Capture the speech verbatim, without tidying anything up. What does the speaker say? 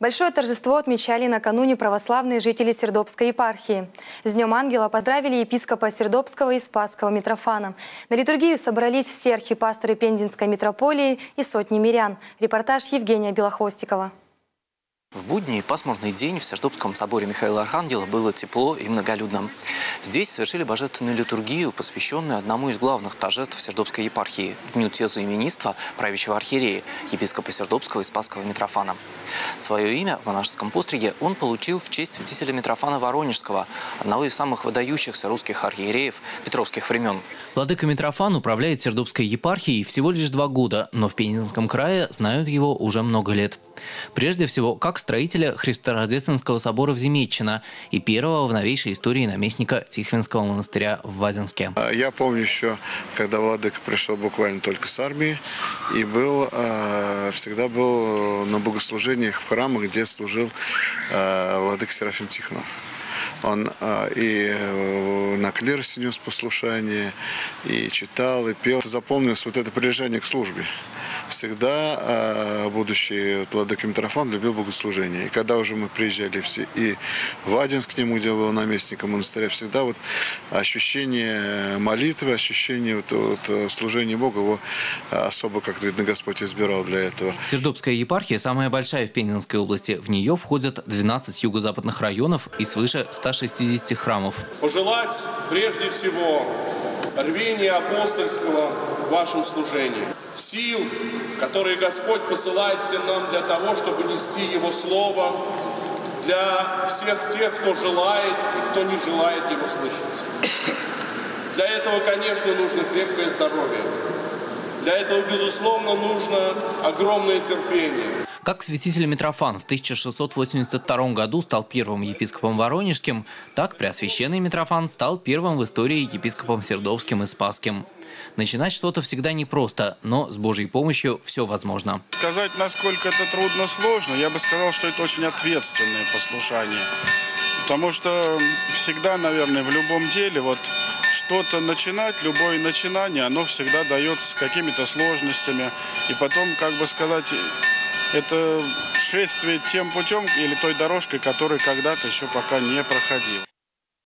Большое торжество отмечали накануне православные жители Сердобской епархии. С Днем Ангела поздравили епископа Сердобского и Спасского Митрофана. На литургию собрались все архипасторы Пензенской митрополии и сотни мирян. Репортаж Евгения Белохвостикова. В будний и пасмурный день в Сердобском соборе Михаила Архангела было тепло и многолюдно. Здесь совершили божественную литургию, посвященную одному из главных торжеств Сердобской епархии – Дню Тезуименства правящего архиерея, епископа Сердобского и Спасского Митрофана. Свое имя в монашеском постриге он получил в честь святителя Митрофана Воронежского, одного из самых выдающихся русских архиереев петровских времен. Владыка Митрофан управляет Сердобской епархией всего лишь два года, но в Пензенском крае знают его уже много лет. Прежде всего, как строителя Христорождественского собора в Земетчино и первого в новейшей истории наместника Тихвинского монастыря в Вадинске. Я помню еще, когда владыка пришел буквально только с армии и был, всегда был на богослужениях в храмах, где служил владыка Серафим Тихонов. Он и на клиросе нес послушание, и читал, и пел. Запомнилось вот это прилежание к службе. Всегда будущий владыка Митрофан любил богослужение. И когда уже мы приезжали все, и в Вадинск к нему, где был наместником монастыря, всегда вот ощущение молитвы, ощущение вот, вот служения Богу, его особо, как видно, Господь избирал для этого. Сердобская епархия самая большая в Пензенской области. В нее входят двенадцать юго-западных районов и свыше ста шестидесяти храмов. Пожелать прежде всего рвения апостольского в вашем служении. Сил, которые Господь посылает всем нам для того, чтобы нести Его Слово для всех тех, кто желает и кто не желает Его слышать. Для этого, конечно, нужно крепкое здоровье. Для этого, безусловно, нужно огромное терпение. Как святитель Митрофан в тысяча шестьсот восемьдесят втором году стал первым епископом Воронежским, так Преосвященный Митрофан стал первым в истории епископом Сердобским и Спасским. Начинать что-то всегда непросто, но с Божьей помощью все возможно. Сказать, насколько это трудно, сложно, я бы сказал, что это очень ответственное послушание. Потому что всегда, наверное, в любом деле, вот что-то начинать, любое начинание, оно всегда дается с какими-то сложностями. И потом, как бы сказать... Это шествие тем путем или той дорожкой, которая когда-то еще пока не проходила.